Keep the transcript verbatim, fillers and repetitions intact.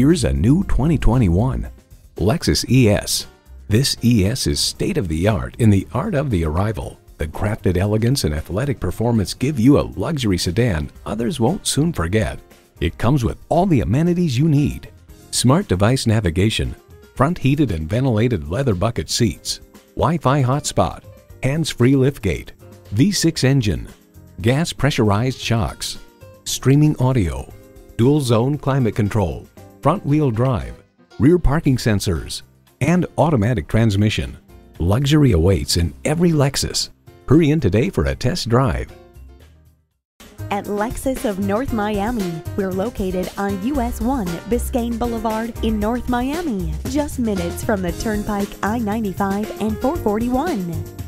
Here's a new twenty twenty-one Lexus E S. This E S is state-of-the-art in the art of the arrival. The crafted elegance and athletic performance give you a luxury sedan others won't soon forget. It comes with all the amenities you need. Smart device navigation, front heated and ventilated leather bucket seats, Wi-Fi hotspot, hands-free liftgate, V six engine, gas pressurized shocks, streaming audio, dual zone climate control, front wheel drive, rear parking sensors, and automatic transmission. Luxury awaits in every Lexus. Hurry in today for a test drive. At Lexus of North Miami, we're located on U S one Biscayne Boulevard in North Miami, just minutes from the Turnpike, I ninety-five, and four forty-one.